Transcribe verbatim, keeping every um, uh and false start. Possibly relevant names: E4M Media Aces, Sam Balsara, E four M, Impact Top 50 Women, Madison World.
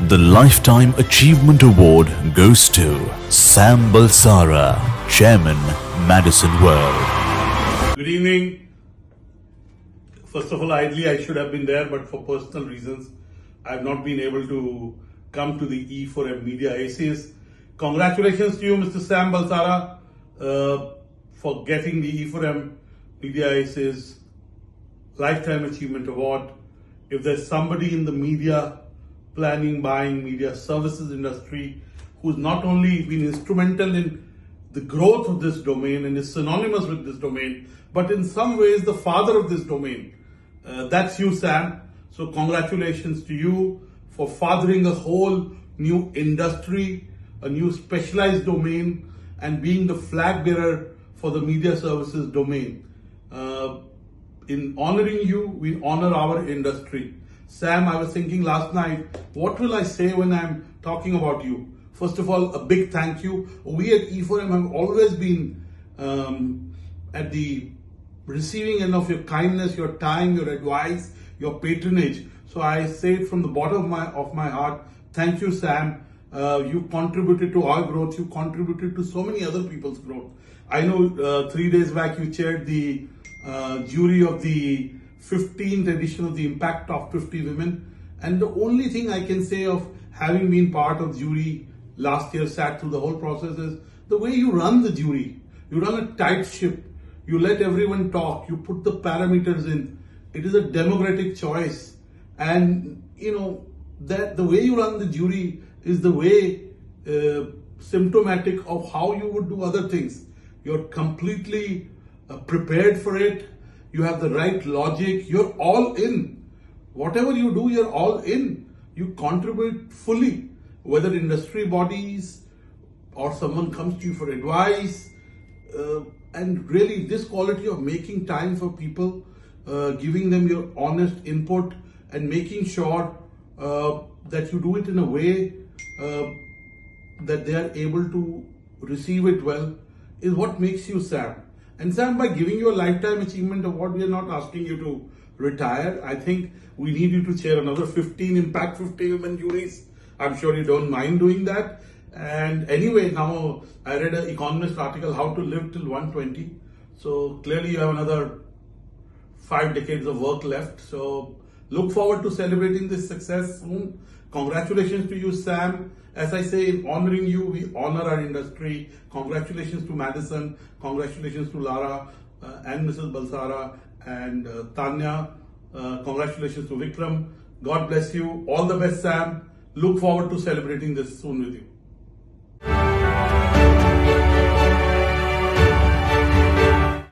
The Lifetime Achievement Award goes to Sam Balsara, Chairman, Madison World. Good evening. First of all, ideally I should have been there, but for personal reasons, I have not been able to come to the E four M Media Aces. Congratulations to you, Mister Sam Balsara, uh, for getting the E four M Media Aces Lifetime Achievement Award. If there's somebody in the media, planning, buying, media services industry, who's not only been instrumental in the growth of this domain and is synonymous with this domain, but in some ways the father of this domain, uh, that's you, Sam. So congratulations to you for fathering a whole new industry, a new specialized domain, and being the flag bearer for the media services domain. Uh, In honoring you, we honor our industry. Sam, I was thinking last night, what will I say when I'm talking about you? First of all, a big thank you. We at E four M have always been um, at the receiving end of your kindness, your time, your advice, your patronage. So I say it from the bottom of my, of my heart, thank you, Sam. Uh, you contributed to our growth. You contributed to so many other people's growth. I know uh, three days back you chaired the Uh, jury of the fifteenth edition of the Impact Top fifty Women, and the only thing I can say of having been part of jury last year, sat through the whole process, is the way you run the jury. You run a tight ship. You let everyone talk. You put the parameters in. It is a democratic choice, and you know that the way you run the jury is the way uh, symptomatic of how you would do other things. You're completely prepared for it. You have the right logic. You're all in. Whatever you do, you're all in. You contribute fully, whether industry bodies or someone comes to you for advice. Uh, and really, this quality of making time for people, uh, giving them your honest input, and making sure uh, that you do it in a way uh, that they are able to receive it well, is what makes you, Sam. And Sam, by giving you a Lifetime Achievement Award, we are not asking you to retire. I think we need you to chair another fifteen Impact fifty Women juries. I'm sure you don't mind doing that. And anyway, now I read an Economist article, How to Live Till one twenty. So clearly you have another five decades of work left. So look forward to celebrating this success soon. Congratulations to you, Sam. As I say, in honoring you, we honor our industry. Congratulations to Madison. Congratulations to Lara uh, and Missus Balsara and uh, Tanya. Uh, congratulations to Vikram. God bless you. All the best, Sam. Look forward to celebrating this soon with you.